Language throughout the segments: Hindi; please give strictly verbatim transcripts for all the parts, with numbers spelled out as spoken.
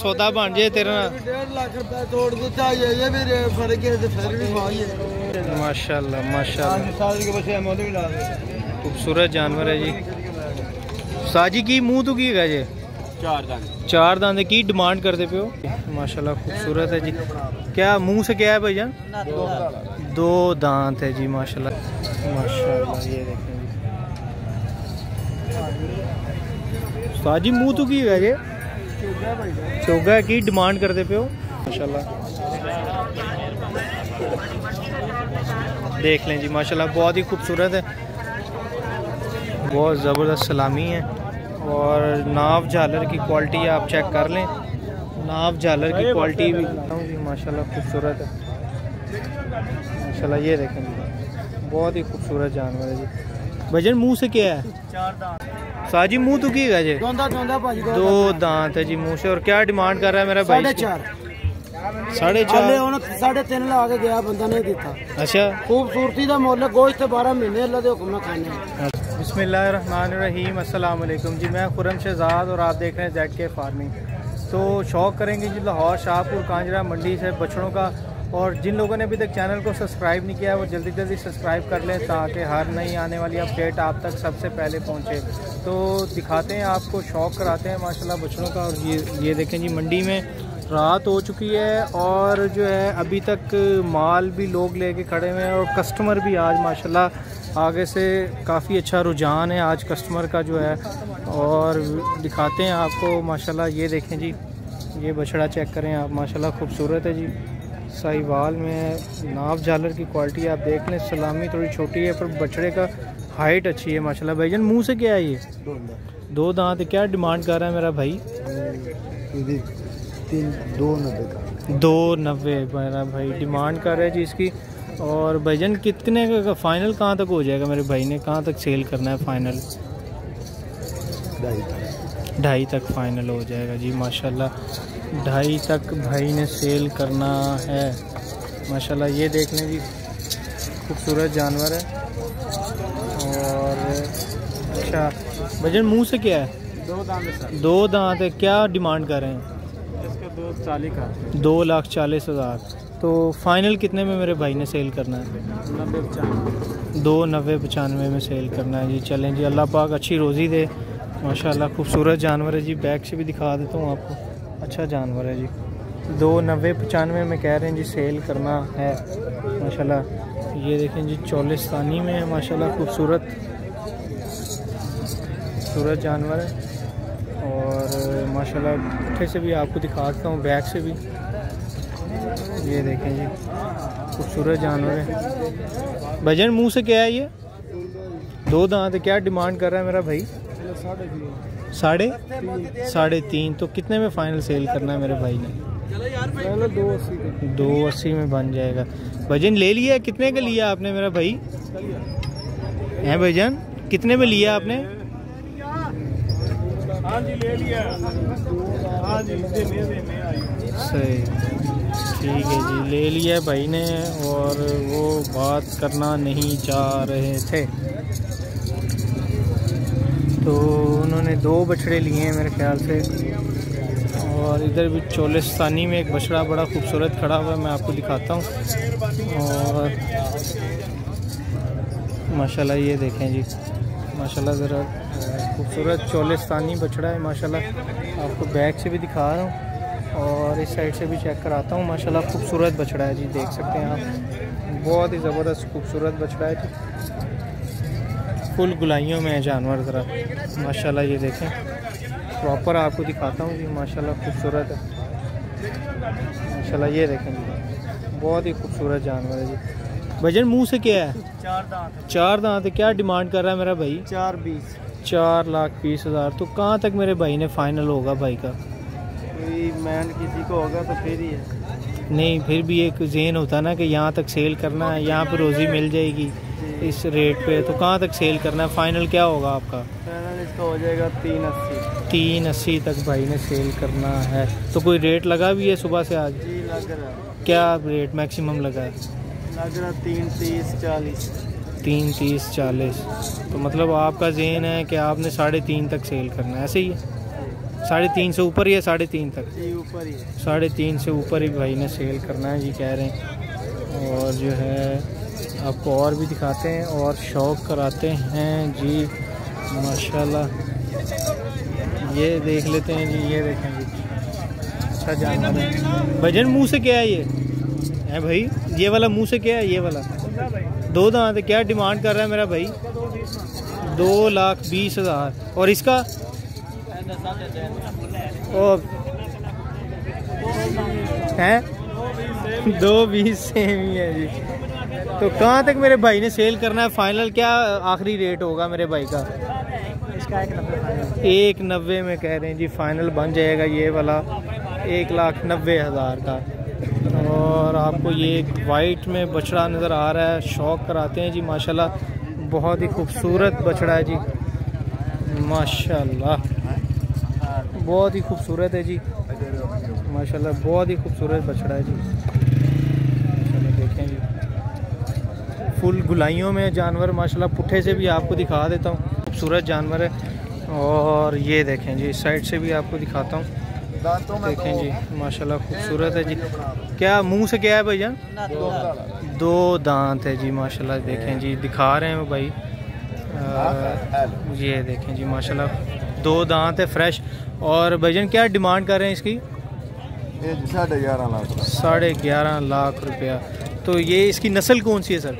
सौदा बन जाए तेरे ना। माशाल्लाह माशाल्लाह खूबसूरत जानवर है जी। साजी की मुँह तो की है जी, चार दांत चार दांत की डिमांड करते पे हो। माशाल्लाह खूबसूरत है जी। क्या मुंह से क्या है भाईजान? दो, दो दांत है जी। माशाल्लाह माशाल्लाह ये देखें जी। साजी मुंह तो की है जी, चौगा की डिमांड करते पे हो। माशाल्लाह देख लें जी। माशाल्लाह बहुत ही खूबसूरत है, बहुत ज़बरदस्त सलामी है। और नाव झालर की क्वालिटी आप चेक कर लें, नाव झालर की क्वालिटी भी माशाल्लाह खूबसूरत है। माशाल्लाह ये देखें बहुत ही खूबसूरत जानवर है जी। भजन मुंह से क्या है? चार दांत। साजी मुंह तो की है जी, दो दांत है जी मुंह से। और क्या डिमांड कर रहा है मेरा भाई? साढ़े चार साढ़े चार साढ़े तीन ला के गया बंदा नहीं दिता। अच्छा खूबसूरती का मोल गोश्त बारह महीने अल्लाह के हुक्म खाने। बिस्मिल्लाहिर्रहमानिर्रहीम। अस्सलाम वालेकुम जी। मैं खुरम शहजाद और आप देख रहे हैं जेड के फार्मिंग। तो शौक़ करेंगे जी लाहौर शाहपुर कांजरा मंडी से बछड़ों का। और जिन लोगों ने अभी तक चैनल को सब्सक्राइब नहीं किया है वो जल्दी जल्दी सब्सक्राइब कर लें ताकि हर नई आने वाली अपडेट आप तक सबसे पहले पहुँचे। तो दिखाते हैं आपको, शौक़ कराते हैं माशाल्लाह बछड़ों का। और ये ये देखें जी मंडी में रात हो चुकी है और जो है अभी तक माल भी लोग लेके खड़े हुए हैं। और कस्टमर भी आज माशाल्लाह आगे से काफ़ी अच्छा रुझान है आज कस्टमर का जो है। और दिखाते हैं आपको माशाल्लाह ये देखें जी। ये बछड़ा चेक करें आप, माशाल्लाह खूबसूरत है जी। साहिवाल में नाव झालर की क्वालिटी आप देख लें। सलामी थोड़ी छोटी है पर बछड़े का हाइट अच्छी है माशाल्लाह। भाईजान मुंह से क्या है ये? दो दांत। क्या डिमांड कर रहा है मेरा भाई? दो नब्बे दो नब्बे मेरा भाई डिमांड कर रहा है जी इसकी। और भाईजान कितने का फाइनल कहाँ तक हो जाएगा मेरे भाई ने? कहाँ तक सेल करना है फाइनल? ढाई ढाई तक फाइनल हो जाएगा जी। माशाल्लाह ढाई तक भाई ने सेल करना है। माशाल्लाह ये देख लें जी, खूबसूरत जानवर है। और अच्छा भाईजान मुंह से क्या है? दो दांत। दो दांत है। क्या डिमांड कर रहे हैं? दो लाख चालीस हज़ार। तो फाइनल कितने में मेरे भाई ने सेल करना है? दो नब्बे पचानवे में सेल करना है जी। चलें जी, अल्लाह पाक अच्छी रोज़ी दे। माशाल्लाह खूबसूरत जानवर है जी। बैग से भी दिखा देता हूँ आपको, अच्छा जानवर है जी। दो नब्बे पचानवे में कह रहे हैं जी सेल करना है। माशाल्लाह ये देखें जी, चौलिस्तानी में है। माशाल्लाह खूबसूरत खूबसूरत जानवर है। और माशाल्लाह पीछे से भी आपको दिखा देता हूँ, बैग से भी। ये देखें जी खूबसूरत जानवर है। भजन मुंह से क्या है ये? दो दांत। क्या डिमांड कर रहा है मेरा भाई? साढ़े साढ़े तीन। तो कितने में फाइनल सेल करना है मेरे भाई ने? दो अस्सी। दो अस्सी में बन जाएगा। भजन ले लिया? कितने का लिया आपने मेरा भाई? हैं भजन कितने में लिया आपने? ले लिया सही, ठीक है जी, ले लिया भाई ने। और वो बात करना नहीं चाह रहे थे तो उन्होंने दो बछड़े लिए हैं मेरे ख्याल से। और इधर भी चोलिस्तानी में एक बछड़ा बड़ा खूबसूरत खड़ा हुआ है, मैं आपको दिखाता हूँ। और माशाल्लाह ये देखें जी, माशाल्लाह ज़रा खूबसूरत चोलिस्तानी बछड़ा है। माशाल्लाह आपको बैग से भी दिखा रहा हूँ और इस साइड से भी चेक कराता हूँ। माशाल्लाह खूबसूरत बछड़ा है जी, देख सकते हैं आप, बहुत ही ज़बरदस्त खूबसूरत बछड़ा है जी। फुल गुलाइयों में है जानवर ज़रा। माशाल्लाह ये देखें, प्रॉपर आपको दिखाता हूँ जी। माशाल्लाह खूबसूरत है। माशाल्लाह ये देखें जी, बहुत ही खूबसूरत जानवर है जी। भजन मुँह से क्या है? चार दांत। चार दांत। क्या डिमांड कर रहा है मेरा भाई? चार बीस। चार लाख बीस हज़ार। तो कहाँ तक मेरे भाई ने फाइनल होगा भाई का? मैंने किसी को होगा तो फिर ही है। नहीं, फिर भी एक जेन होता ना कि यहाँ तक सेल करना है, यहाँ पर रोज़ी मिल जाएगी इस रेट पे। तो कहाँ तक सेल करना है? फाइनल क्या होगा आपका? फाइनल इसका हो जाएगा तीन अस्सी। तीन अस्सी तक भाई ने सेल करना है। तो कोई रेट लगा भी है सुबह से आज? जी लग रहा है। क्या रेट मैक्सिमम लगा है? लग रहा तीन तीस चालीस। तीन तीस चालीस। तो मतलब आपका जेन है कि आपने साढ़े तीन तक सेल करना है, ऐसे ही है? साढ़े तीन से ऊपर ही है, साढ़े तीन तक ऊपर ही, साढ़े तीन से ऊपर ही भाई ने सेल करना है जी कह रहे हैं। और जो है आपको और भी दिखाते हैं और शौक कराते हैं जी माशाल्लाह। ये देख लेते हैं जी, ये देखें जी अच्छा जानवर भजन। मुँह से क्या है ये है भाई, ये वाला मुँह से क्या है, ये वाला दो दांत। क्या डिमांड कर रहा है मेरा भाई, दो लाख बीस हज़ार। और इसका और हैं दो बीस सेम ही है जी। तो कहाँ तक मेरे भाई ने सेल करना है फाइनल, क्या आखिरी रेट होगा मेरे भाई का? इसका एक नब्बे में कह रहे हैं जी, फाइनल बन जाएगा ये वाला एक लाख नब्बे हज़ार का। और आपको ये वाइट में बछड़ा नज़र आ रहा है, शौक कराते हैं जी माशाल्लाह। बहुत ही खूबसूरत बछड़ा है जी माशाल्लाह, बहुत ही खूबसूरत है जी माशाल्लाह, बहुत ही खूबसूरत बछड़ा है जी। चलो देखें जी, फुल गुलाइयों में जानवर माशाल्लाह। पुट्ठे से भी आपको दिखा देता हूँ, खूबसूरत जानवर है। और ये देखें जी, साइड से भी आपको दिखाता हूँ, देखें जी माशाल्लाह खूबसूरत है जी। क्या मुंह से क्या है भैया, दो दांत है जी माशाल्लाह। देखें जी दिखा रहे हैं भाई, आ, ये देखें जी माशाल्लाह दो दांत है फ्रेश। और भैया क्या डिमांड कर रहे हैं इसकी? साढ़े ग्यारह लाख, साढ़े ग्यारह लाख रुपया। तो ये इसकी नस्ल कौन सी है सर,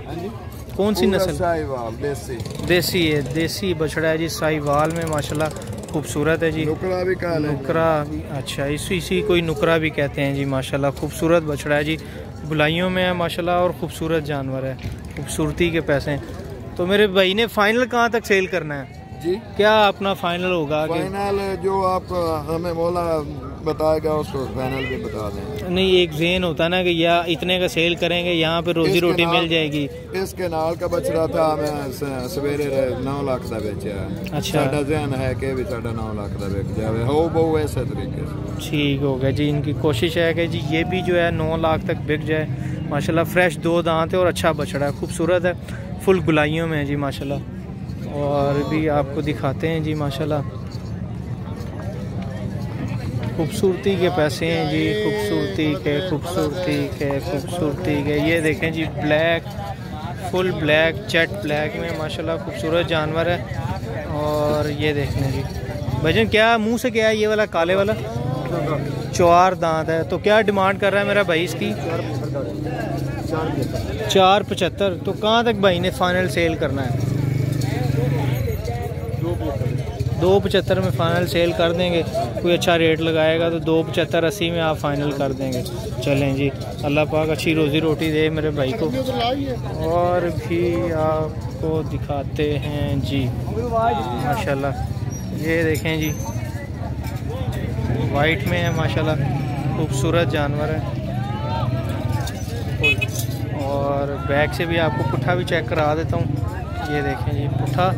कौन सी नस्ल? साहिवाल देसी, देसी है, देसी बछड़ा है जी साहिवाल में माशाल्लाह, खूबसूरत है जी। नुकरा भी कहा, नुकरा अच्छा, इसी इसी कोई नुकरा भी कहते हैं जी माशाल्लाह। खूबसूरत बछड़ा है जी, बुलाइयों में है माशाल्लाह और खूबसूरत जानवर है, खूबसूरती के पैसे हैं। तो मेरे भाई ने फाइनल कहाँ तक सेल करना है जी, क्या अपना फाइनल होगा? फाइनल जो आप हमें बोला बताएगा उसको फाइनल भी बता दें। नहीं एक जेन होता है ना कि या इतने का सेल करेंगे, यहाँ पे रोजी रोटी मिल जाएगी। इसके नाल का बछड़ा था, मैं सवेरे नौ लाख का बेचा है। अच्छा, साडा जेन है कि भी साडा नौ लाख का बेच जावे हो बहु ऐसे तरीके से। ठीक हो गया जी, इनकी कोशिश है कि जी ये भी जो है नौ लाख तक बिक जाए माशाल्लाह। फ्रेश दो दांत है और अच्छा बछड़ा है, खूबसूरत है, फुल गुलाइयों में है जी माशाल्लाह। और भी आपको दिखाते हैं जी माशाल्लाह, खूबसूरती के पैसे हैं जी, खूबसूरती के खूबसूरती के खूबसूरती के। ये देखें जी black, full black, jet black में माशाल्लाह खूबसूरत जानवर है। और ये देखने जी भजन क्या मुंह से क्या है, ये वाला काले वाला चार दांत है। तो क्या डिमांड कर रहा है मेरा भाई इसकी? चार पचहत्तर। तो कहाँ तक भाई ने फाइनल सेल करना है? दो पचहत्तर में फाइनल सेल कर देंगे, कोई अच्छा रेट लगाएगा तो दो पचहत्तर अस्सी में आप फाइनल कर देंगे। चलें जी, अल्लाह पाक अच्छी रोज़ी रोटी दे मेरे भाई को। और भी आपको दिखाते हैं जी माशाल्लाह, ये देखें जी वाइट में है माशाल्लाह, खूबसूरत जानवर है। और बैग से भी आपको पुट्ठा भी चेक करा देता हूँ, ये देखें जी पुट्ठा।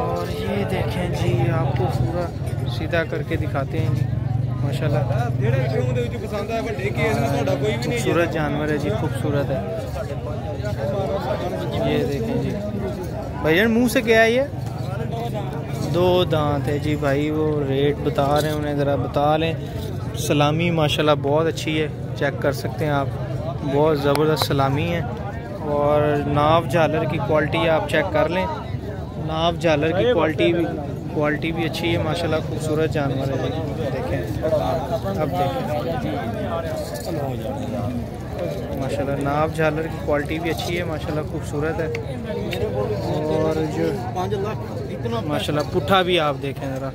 और ये देखें जी, आपको पूरा सीधा करके दिखाते हैं जी माशाल्लाह, खूबसूरत जानवर है जी, खूबसूरत है। ये देखें जी भैया मुंह से क्या है, ये दो दांत है जी भाई। वो रेट बता रहे हैं उन्हें, ज़रा बता लें। सलामी माशाल्लाह बहुत अच्छी है, चेक कर सकते हैं आप, बहुत ज़बरदस्त सलामी है। और नाव झालर की क्वालिटी आप चेक कर लें, नाव झालर की क्वालिटी भी क्वालिटी भी अच्छी है माशाल्लाह, खूबसूरत जानवर है। देखें अब देखें माशाल्लाह, नाव झालर की क्वालिटी भी अच्छी है माशाल्लाह, खूबसूरत है। और जो माशाल्लाह पुट्ठा भी आप देखें ज़रा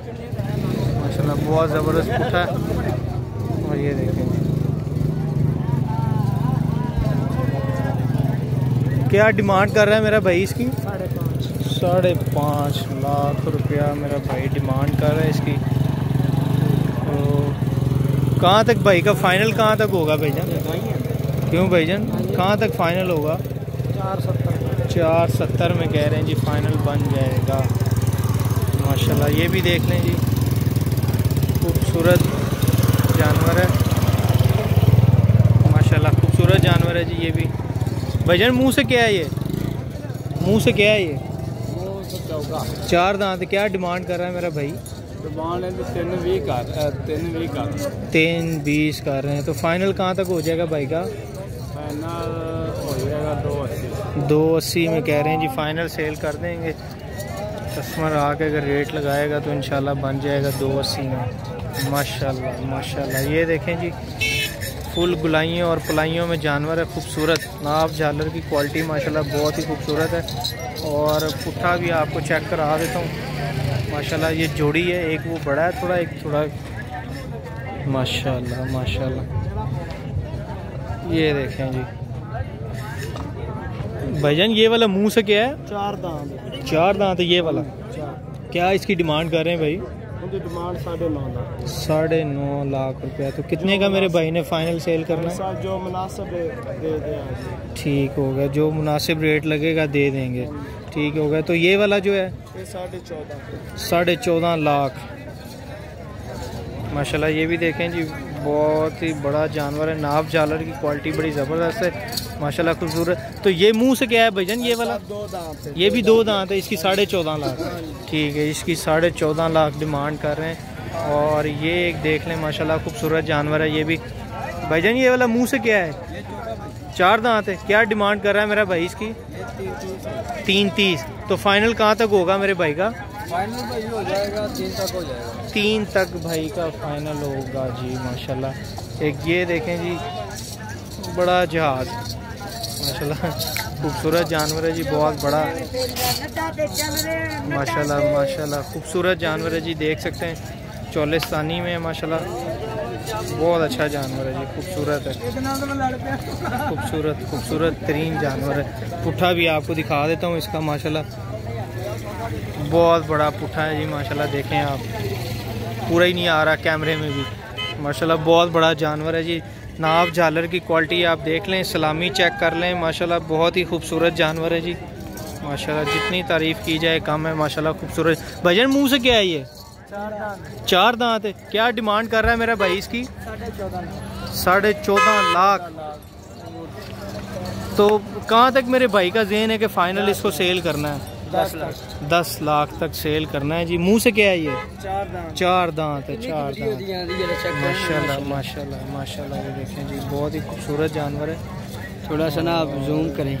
माशाल्लाह, बहुत ज़बरदस्त पुट्ठा है। और ये देखें क्या डिमांड कर रहा है मेरा भाई इसकी? साढ़े पाँच लाख रुपया मेरा भाई डिमांड कर रहा है इसकी। तो कहाँ तक भाई का फाइनल कहाँ तक होगा भाईजान? क्यों भाईजान कहाँ तक फाइनल होगा? चार सत्तर, चार सत्तर में कह रहे हैं जी फाइनल बन जाएगा माशाल्लाह। ये भी देख लें जी, खूबसूरत जानवर है माशाल्लाह, खूबसूरत जानवर है जी। ये भी भाईजान मुँह से क्या है, ये मुँह से क्या है, ये चार दांत। क्या डिमांड कर रहा है मेरा भाई? तीन बीस कर रहे हैं। तो फाइनल कहाँ तक हो जाएगा भाई का? फाइनल हो जाएगा दो अस्सी। दो अस्सी में कह रहे हैं जी, फाइनल सेल कर देंगे। कस्टमर आके अगर रेट लगाएगा तो इंशाल्लाह बन जाएगा दो अस्सी में। माशाल्लाह माशाल्लाह, ये देखें जी फुल गुलाइयों और पलाइयों में जानवर है। खूबसूरत नाप झालर की क्वालिटी माशाल्लाह बहुत ही खूबसूरत है। और पुट्ठा भी आपको चेक करा देता हूँ। माशाल्लाह ये जोड़ी है, एक वो बड़ा है थोड़ा, एक थोड़ा। माशाल्लाह माशाल्लाह, ये देखें जी भाईजान, ये वाला मुंह से क्या है? चार दांत। चार दांत है ये वाला। क्या इसकी डिमांड कर रहे हैं भाई? तो डिमांड साढ़े नौ लाख। साढ़े नौ लाख रुपया। तो कितने का मेरे भाई ने फाइनल सेल करना है? जो मुनासिब दे दें। ठीक हो गया, जो मुनासिब रेट लगेगा दे देंगे। ठीक हो गया। तो ये वाला जो है साढ़े चौदह साढ़े चौदह लाख। माशाल्लाह, ये भी देखें जी बहुत ही बड़ा जानवर है। नाप झालर की क्वालिटी बड़ी ज़बरदस्त है माशाल्लाह, खूबसूरत। तो ये मुंह से क्या है भाईजान? ये वाला दो दांत, ये भी दो दांत है। इसकी साढ़े चौदह लाख। ठीक है, इसकी साढ़े चौदह लाख डिमांड कर रहे हैं। और ये एक देख लें माशाल्लाह, खूबसूरत जानवर है ये भी। भाईजान ये वाला मुंह से क्या है? चार दांत है। क्या डिमांड कर रहा है मेरा भाई इसकी? तीन तीस। तो फाइनल कहाँ तक होगा मेरे भाई का? फाइनल भाई हो जाएगा तीन तक हो जाएगा। तीन तक भाई का फाइनल होगा जी माशाल्लाह। एक ये देखें जी बड़ा जहाज माशाल्लाह, खूबसूरत जानवर है जी, बहुत बड़ा माशाल्लाह माशाल्लाह, खूबसूरत जानवर है जी। देख सकते हैं चौलिस्तानी में माशाल्लाह, बहुत अच्छा जानवर है जी, खूबसूरत है, खूबसूरत खूबसूरत तरीन जानवर है। पुट्ठा भी आपको दिखा देता हूँ इसका माशाल्लाह, बहुत बड़ा पुट्ठा है जी माशाल्लाह। देखें आप, पूरा ही नहीं आ रहा कैमरे में भी माशाल्लाह, बहुत बड़ा जानवर है जी। नाप झालर की क्वालिटी आप देख लें, सलामी चेक कर लें माशाल्लाह, बहुत ही खूबसूरत जानवर है जी माशाल्लाह। जितनी तारीफ़ की जाए कम है माशाल्लाह, खूबसूरत। भाईजान मुँह से क्या है ये? चार दांत। चार दांत है। क्या डिमांड कर रहा है मेरा भाई इसकी? साढ़े चौदह लाख। तो कहाँ तक मेरे भाई का ज़हन है कि फ़ाइनल इसको सेल करना है? दस लाख दस लाख तक सेल करना है जी। मुंह से क्या है ये? चार दांत। चार दांत है। चार दांत माशाल्लाह माशाल्लाह माशाल्लाह, ये देखें जी बहुत ही खूबसूरत जानवर है। थोड़ा सा ना आप जूम करें,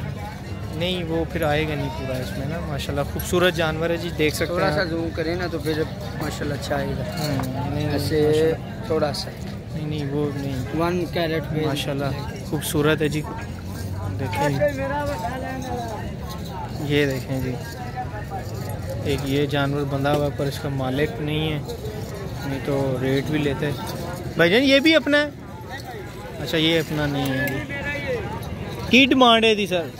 नहीं वो फिर आएगा नहीं पूरा इसमें ना माशाल्लाह, खूबसूरत जानवर है जी। देख सकते हैं, थोड़ा सा जूम करें ना तो फिर माशाल्लाह अच्छा आएगा। ऐसे थोड़ा सा नहीं नहीं वो नहीं, वन कैरेट में माशाल्लाह खूबसूरत है जी। देखें ये देखें जी, एक ये जानवर बंधा हुआ पर इसका मालिक नहीं है, नहीं तो रेट भी लेते हैं। भाईजान ये भी अपना है? अच्छा ये अपना नहीं है। की डिमांड है थी सर?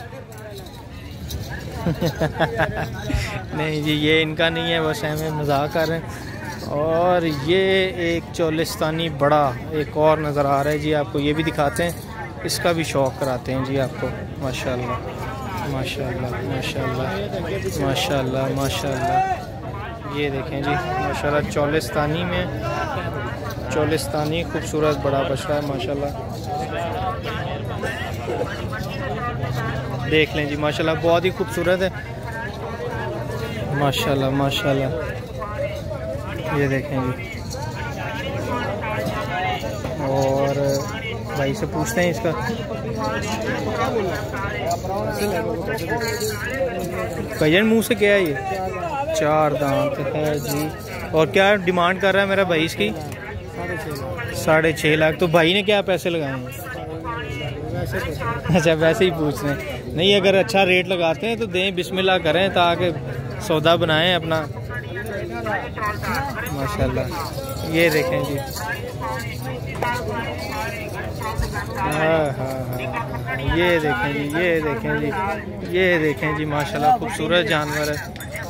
नहीं जी, ये इनका नहीं है, बस हमें मजाक कर रहे हैं। और ये एक चौलिस्तानी बड़ा एक और नज़र आ रहा है जी, आपको ये भी दिखाते हैं, इसका भी शौक़ कराते हैं जी आपको। माशाल्लाह माशाल्लाह माशाल्लाह माशाल्लाह माशाल्लाह, ये देखें जी माशाल्लाह, चौलिस्तानी में चौलिस्तानी खूबसूरत बड़ा बछड़ा है माशाल्लाह। देख लें जी माशाल्लाह, बहुत ही खूबसूरत है माशाल्लाह माशाल्लाह, ये देखें जी। और भाई से पूछते हैं इसका। भैया मुंह से क्या है ये? चार दांत है जी। और क्या डिमांड कर रहा है मेरा भाई इसकी? साढ़े छः लाख। तो भाई ने क्या पैसे लगाए हैं? अच्छा वैसे ही पूछ रहे हैं, नहीं अगर अच्छा रेट लगाते हैं तो दें, बिस्मिल्लाह करें ताकि सौदा बनाएं अपना माशाल्लाह। ये देखें जी, हाँ हाँ, ये देखें जी ये देखें जी ये देखें जी माशाल्लाह, खूबसूरत जानवर है,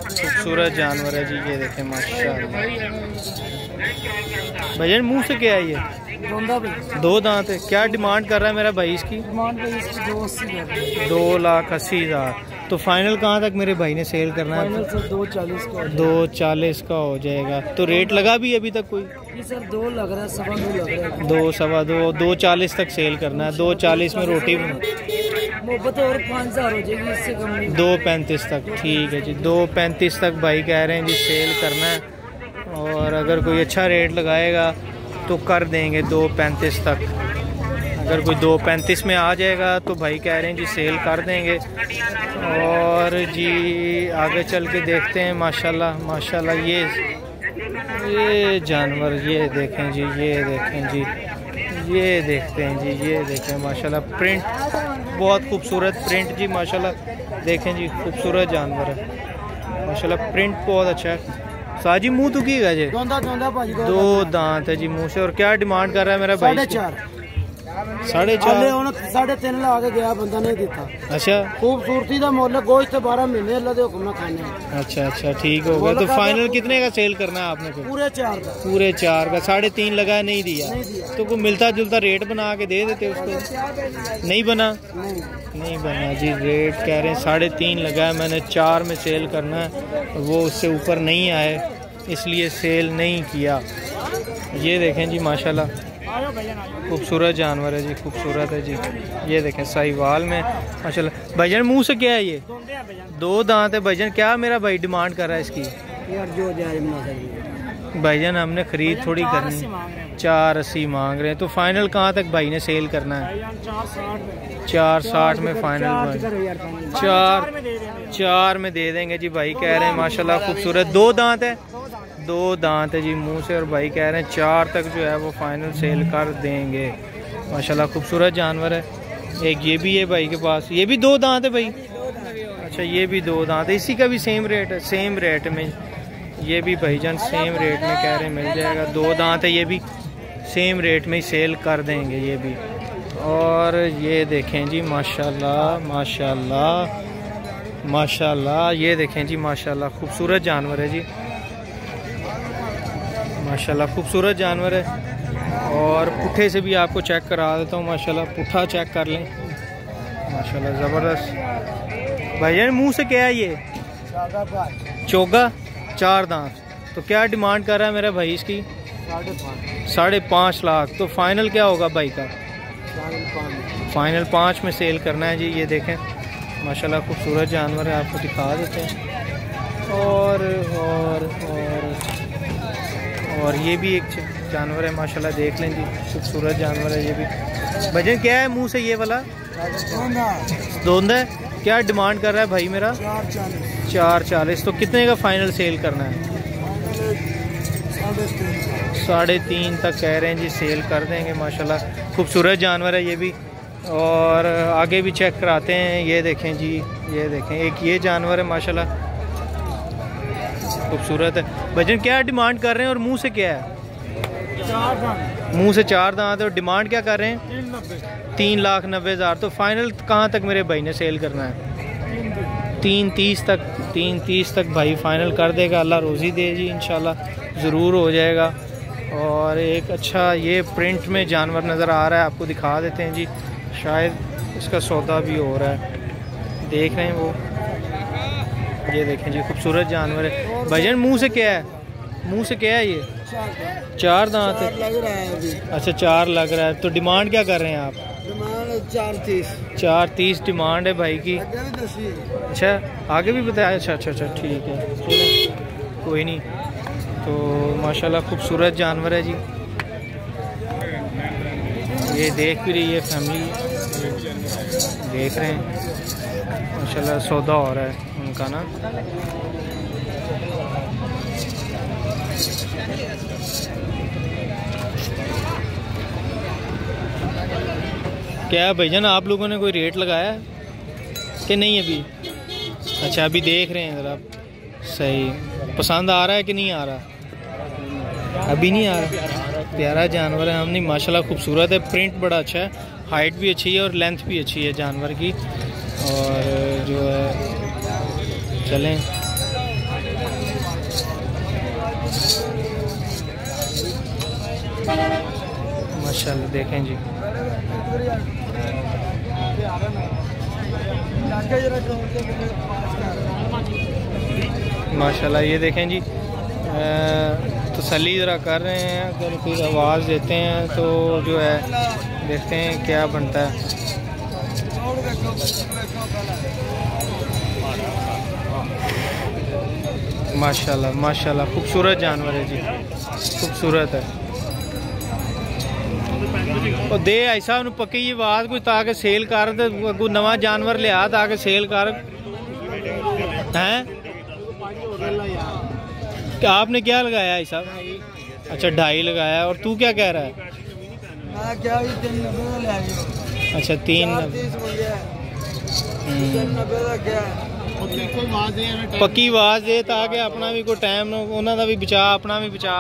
खूबसूरत जानवर है जी। ये देखें माशाल्लाह। भैया मुंह से क्या है ये? दो दांत है। क्या डिमांड कर रहा है मेरा भाई इसकी? दो लाख अस्सी हज़ार। तो फाइनल कहाँ तक मेरे भाई ने सेल करना है? दो चालीस का दो चालीस का हो जाएगा। तो रेट लगा भी अभी तक कोई? सर दो लग रहा है, सवा दो लग रहा है। दो सवा दो दो चालीस तक सेल करना है। दो चालीस में रोटी मोहब्बत और पाँच हज़ार हो जाएगी, इससे कम नहीं। दो पैंतीस तक। ठीक है जी, दो पैंतीस तक भाई कह रहे हैं जी सेल करना है। और और अगर कोई अच्छा रेट लगाएगा तो कर देंगे दो पैंतीस तक। अगर कोई दो पैंतीस में आ जाएगा तो भाई कह रहे हैं जी सेल कर देंगे। और जी आगे चल के देखते हैं। माशाल्लाह माशाल्लाह ये ये जानवर, ये देखें जी, ये देखें जी, ये देखते हैं जी, ये देखें माशाल्लाह प्रिंट, बहुत खूबसूरत प्रिंट जी माशाल्लाह। देखें जी खूबसूरत जानवर है माशाल्लाह, प्रिंट बहुत अच्छा है। साजी मुँह तो की गए दो दांत है जी मुँह से। और क्या डिमांड कर रहा है मेरा भाई? साढ़े चार, साढ़े चार साढ़े तीन ला के गया बंदा नहीं दिता। अच्छा खूबसूरती का मोल गोश्त बारह महीने अल्लाह के हुक्म ना खाने। अच्छा अच्छा ठीक हो गया। तो फाइनल कितने का सेल करना है आपने? पूरे चार का, पूरे चार का। साढ़े तीन लगा नहीं दिया तो कोई मिलता जुलता रेट बना के दे देते उसको। नहीं बना, नहीं बना जी। रेट कह रहे हैं साढ़े तीन लगाया, मैंने चार में सेल करना है, वो उससे ऊपर नहीं आए इसलिए सेल नहीं किया। ये देखें जी माशाल्लाह खूबसूरत जानवर है जी, खूबसूरत है जी। ये देखें साहिवाल में माशाल्लाह। भाईजान मुंह से क्या है ये? दो दांत है भाईजान। क्या मेरा भाई डिमांड कर रहा है इसकी? भाईजान हमने खरीद थोड़ी करनी, चार अस्सी मांग रहे हैं। तो फाइनल कहाँ तक भाई ने सेल करना है? चार साठ में फाइनल, चार चार में दे देंगे जी। भाई कह रहे हैं माशाल्लाह खूबसूरत, दो दांत है, दो दांत है जी मुंह से। और भाई कह रहे हैं चार तक जो है वो फाइनल सेल कर देंगे। माशाल्लाह खूबसूरत जानवर है। एक ये भी है भाई के पास, ये भी दो दांत है भाई। अच्छा ये भी दो दांत है, इसी का भी सेम रेट है, सेम रेट में। ये भी भाईजान सेम रेट में कह रहे हैं मिल जाएगा, दो दांत है, ये भी सेम रेट में ही सेल कर देंगे ये भी। और ये देखें जी माशाल्लाह माशाल्लाह माशाल्लाह। ये देखें जी माशाल्लाह खूबसूरत जानवर है जी माशाल्लाह, खूबसूरत जानवर है। और पुट्ठे से भी आपको चेक करा देता हूँ माशाल्लाह, पुट्ठा चेक कर लें माशाल्लाह ज़बरदस्त। भाईजान मुँह से क्या है ये? चोगा, चार दांत। तो क्या डिमांड कर रहा है मेरा भाई इसकी? साढ़े पाँच लाख। तो फाइनल क्या होगा भाई का? फाइनल पाँच में सेल करना है जी। ये देखें माशाल्लाह खूबसूरत जानवर है, आपको दिखा देते हैं। और और और और ये भी एक जानवर है माशाल्लाह, देख लें जी खूबसूरत जानवर है ये भी। वजन क्या है मुंह से ये वाला? दोंदा है। क्या डिमांड कर रहा है भाई मेरा? चार चालीस। तो कितने का फाइनल सेल करना है? साढ़े तीन तक कह रहे हैं जी सेल कर देंगे। माशाल्लाह खूबसूरत जानवर है ये भी। और आगे भी चेक कराते हैं। ये देखें जी, ये देखें एक ये जानवर है माशाल्लाह खूबसूरत है। भजन क्या डिमांड कर रहे हैं और मुंह से क्या है? मुंह से चार दांत। और डिमांड क्या कर रहे हैं? तीन लाख नब्बे हज़ार। तो फाइनल कहाँ तक मेरे भाई ने सेल करना है? तीन तीस तक, तीन तीस तक भाई फाइनल कर देगा। अल्लाह रोज़ी दे जी, इंशाल्लाह ज़रूर हो जाएगा। और एक अच्छा ये प्रिंट में जानवर नज़र आ रहा है, आपको दिखा देते हैं जी। शायद इसका सौदा भी हो रहा है, देख रहे हैं वो। ये देखें जी खूबसूरत जानवर है। भजन मुंह से क्या है? मुंह से क्या है ये? चार दांत है। अच्छा चार लग रहा है। तो डिमांड क्या कर रहे हैं आप? चार तीस, चार तीस डिमांड है भाई की। अच्छा आगे भी बताया? अच्छा अच्छा अच्छा ठीक है, कोई नहीं। तो माशाल्लाह खूबसूरत जानवर है जी। ये देख भी रही है फैमिली, देख रहे हैं माशाल्लाह सौदा हो रहा है उनका ना। क्या भाईजान आप लोगों ने कोई रेट लगाया कि नहीं अभी? अच्छा अभी देख रहे हैं ज़रा। सही पसंद आ रहा है कि नहीं आ रहा? अभी नहीं आ रहा। प्यारा जानवर है हमने माशाल्लाह, खूबसूरत है, प्रिंट बड़ा अच्छा है, हाइट भी अच्छी है और लेंथ भी अच्छी है जानवर की। और जो है चलें माशाल्लाह। देखें जी माशाल्लाह, ये देखें जी तसल्ली ज़रा कर रहे हैं। अगर कोई आवाज़ देते हैं तो जो है देखते हैं क्या बनता है। माशाल्लाह माशाल्लाह खूबसूरत जानवर है जी, खूबसूरत है। और दे ऐसा पक्की ये आवाज कोई ताकि सेल कर दे, कोई नवा जानवर लिया ताकि सेल कर। हैं क्या आपने क्या लगाया है साहब? अच्छा ढाई लगाया। और तू क्या कह रहा है? अच्छा तीन पक्की आवाज दे ताकि अपना भी कोई टाइम उन्हों का भी बचा, अपना भी बचा।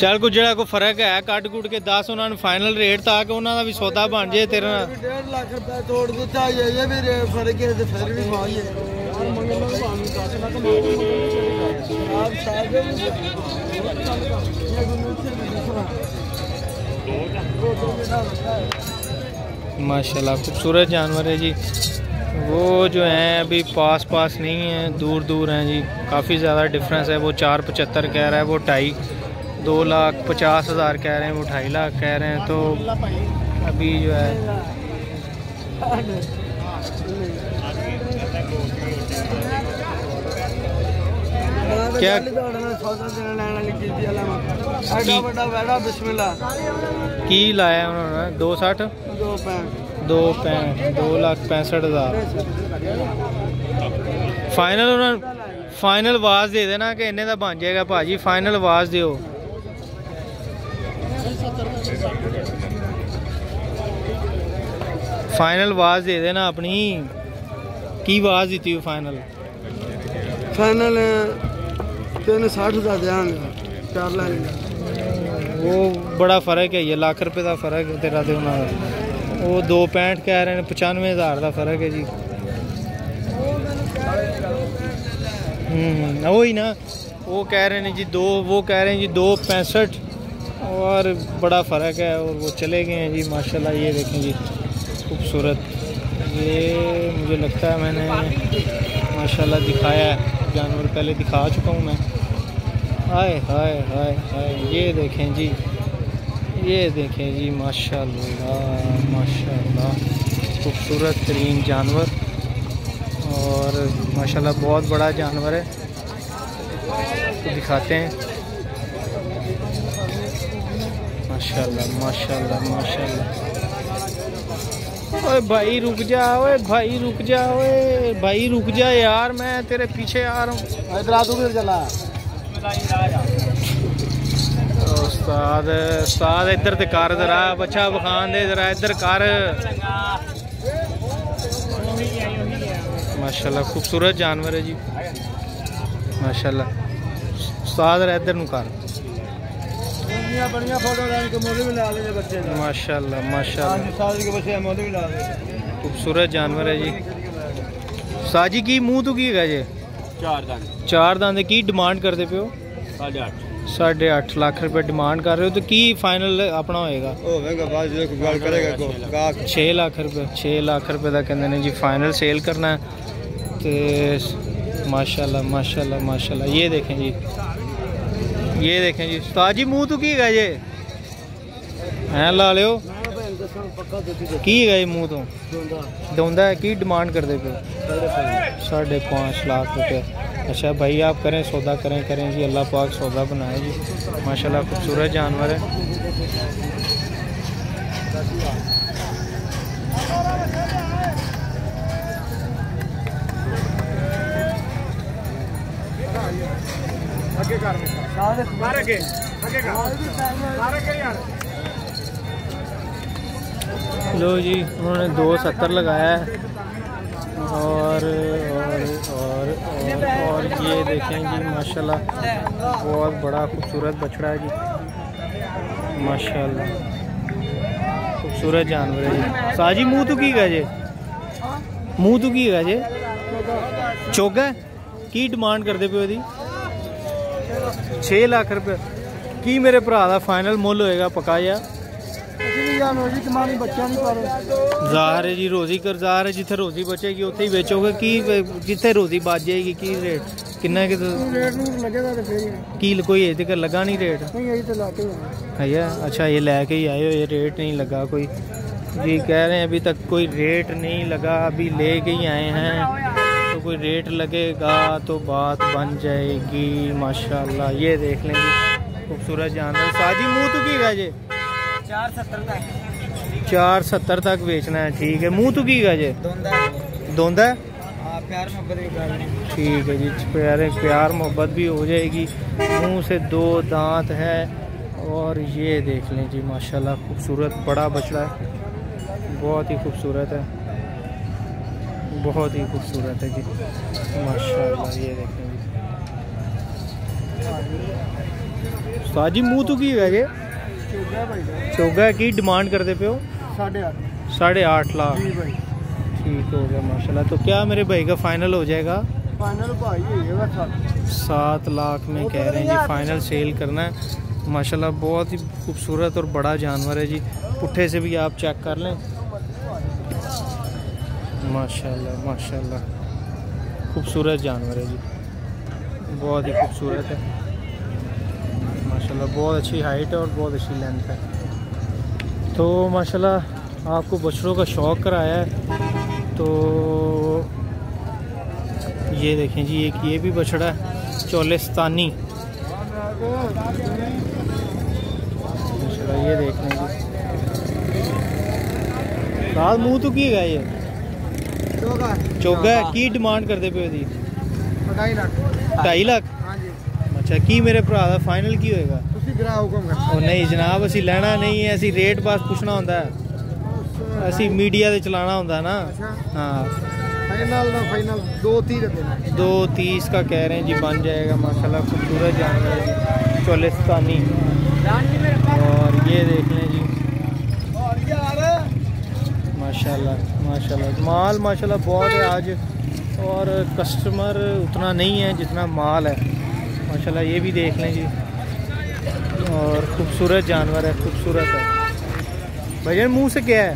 चल कुछ जरा को फर्क है कट कुट के दस उन्होंने फाइनल रेट था कि उन्होंने भी सौदा बन जाए तेरे ना। डेढ़ लाख रुपया तोड़ दिता ये ये भी रेट फर्क है तो फिर भी भाई है और मंगल में भाई का आप साहब ये माशाल्लाह खूबसूरत जानवर है जी। वो जो हैं अभी पास पास नहीं है, दूर दूर हैं जी, काफ़ी ज़्यादा डिफरेंस है। वो चार पचहत्तर कह रहा है, वो ढाई दो लाख पचास हज़ार कह रहे हैं, वो ढाई लाख कह रहे हैं। तो अभी जो है क्या की लाया उन्होंने? दो साठ दो पैंठ दो लाख पैंसठ हज़ार फाइनल उन्होंने। फाइनल आवाज़ दे देना कि इन्हें तो बन जाएगा भाजी, फाइनल आवाज़ दो। फाइनल आवाज़ दे देना अपनी। की आवाज़ दी थी फाइनल? फाइनल तीन साठ का चार लाख। वो बड़ा फर्क है, ये लाख रुपए का फर्क है तेरा तो उन्होंने। वो दो पैंठ कह रहे हैं, पचानवे हज़ार का फर्क है जी। वो ही ना वो कह रहे हैं जी दो, वो कह रहे हैं जी दो पैंसठ और बड़ा फ़र्क है। और वो चले गए हैं जी माशाल्लाह। ये देखें जी खूबसूरत, ये मुझे लगता है मैंने माशाल्लाह दिखाया है जानवर, पहले दिखा चुका हूँ मैं। हाय हाय हाय हाय ये देखें जी, ये देखें जी माशाल्लाह माशाल्लाह खूबसूरत तरीन जानवर और माशाल्लाह बहुत बड़ा जानवर है। तो दिखाते हैं माशाल्लाह माशाल्लाह माशाल्लाह। ओए भाई रुक जा, ओए भाई रुक जा, ओए भाई रुक जा यार, मैं तेरे पीछे आ रहा हूँ। चला उस्ताद उस्ताद इधर तो कर जरा, बच्चा बखान दे जरा, इधर कर। माशाल्लाह खूबसूरत जानवर है जी माशाल्लाह। उस्ताद रहा इधर नुकार माशाल्लाह माशाल्लाह खूबसूरत जानवर है जी। साजी की मुँह तो की है जे चार दान चार दान की डिमांड करते पे हो? साढ़े आठ साढ़े आठ लाख रुपए डिमांड कर रहे हो। तो की फाइनल अपना होएगा छः लाख रुपये छः लाख रुपये का कहते हैं जी फाइनल सेल करना है। तो माशाल्लाह माशाल्लाह माशाल्लाह ये देखें जी, ये देखें जी। उस्ताद जी मुँह तो की है ये है ला लो की है ये मुँह तो दौंदा है। की डिमांड करते पे? साढ़े पाँच लाख रुपये। अच्छा भाई आप करें सौदा, करें करें जी, अल्लाह पाक सौदा बनाए जी माशाल्लाह। खूबसूरत जानवर है। लो जी उन्होंने दो सत्तर लगाया है। और और और और, और ये देखें जी माशाल्लाह बहुत बड़ा खूबसूरत बछड़ा है जी माशाल्लाह खूबसूरत जानवर है जी। साजी मुँह तो की है जे मुँह तो की है जे चौगा की डिमांड करते पे दी? छः लाख रुपये। की मेरे भरा का फाइनल मुल होएगा पक्का या? ज़ाहिर है जी रोज़ी कर ज़ाहिर है जिथे रोज़ी बचेगी उत्थे ही बेचोगे कि जिथे रोज़ी बच जाएगी की रेट किन्ना कि की कोई अजे तक लगा नहीं रेट है। अच्छा ये लैके ही आए हो, ये रेट नहीं लगा कोई जी, कह रहे हैं अभी तक कोई रेट नहीं लगा, अभी लेके ही आए हैं तो कोई रेट लगेगा तो बात बन जाएगी। माशाल्लाह ये देख लें खूबसूरत जानवर साजी मुँह तो की गाजे चार सत्तर तक चार सत्तर तक बेचना है। ठीक है मुँह तो की गाजे दोंदा ठीक है जी, प्यारे प्यार मोहब्बत भी हो जाएगी। मुँह से दो दांत है और ये देख लें जी माशाल्लाह खूबसूरत बड़ा बछड़ा है, बहुत ही खूबसूरत है, बहुत ही खूबसूरत है जी माशाल्लाह। ये देख लें जी साजी मुँह तो की गाजे चौगा की डिमांड करते पे हो साढ़े आठ साढ़े आठ लाख ठीक हो गया माशाल्लाह। तो क्या मेरे भाई का फाइनल हो जाएगा? फाइनल भाई सात लाख में कह रहे हैं जी, फाइनल सेल करना है। माशाल्लाह बहुत ही खूबसूरत और बड़ा जानवर है जी, पुट्ठे से भी आप चेक कर लें माशाल्लाह माशाल्लाह खूबसूरत जानवर है जी, बहुत ही खूबसूरत है माशाल्लाह, बहुत अच्छी हाइट है और बहुत अच्छी लेंथ है। तो माशाल्लाह आपको बछड़ों का शौक़ कराया है, तो ये देखें जी एक ये भी बछड़ा है चोलिस्तानी माशाल्लाह, ये देख लें जी दाल मुँह तो की है ये चौगा की डिमांड करते पे जी ढाई लाख। अच्छा की मेरे भरा का फाइनल की होएगा? ओ नहीं जनाब असी लेना नहीं है, असी रेट बस पुछना होंदा है, असी मीडिया ते चलाना होंदा ना। हाँ फाइनल ना फाइनल दो तीस दो तीस का कह रहे हैं जी, बन जाएगा माशाल्लाह खूबसूरत जानवर है चोलिस्तानी। और ये देख लें जी माशाल्लाह माशाल्लाह माल माशाल्लाह बहुत है आज, और कस्टमर उतना नहीं है जितना माल है माशाल्लाह। ये भी देख लें जी और खूबसूरत जानवर है, खूबसूरत है भैया। मुंह से क्या है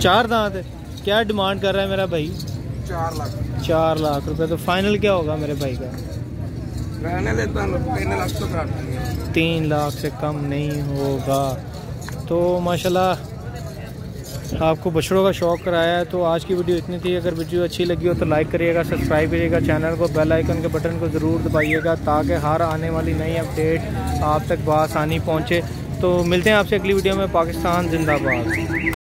चार दांत है, क्या डिमांड कर रहा है मेरा भाई? चार लाख चार लाख रुपए। तो फाइनल क्या होगा मेरे भाई का? तीन लाख से कम नहीं होगा। तो माशाल्लाह आपको बछड़ों का शौक़ कराया है। तो आज की वीडियो इतनी थी, अगर वीडियो अच्छी लगी हो तो लाइक करिएगा, सब्सक्राइब करिएगा चैनल को, बेल आइकन के बटन को ज़रूर दबाइएगा ताकि हर आने वाली नई अपडेट आप तक बआसानी पहुँचे। तो मिलते हैं आपसे अगली वीडियो में। पाकिस्तान जिंदाबाद।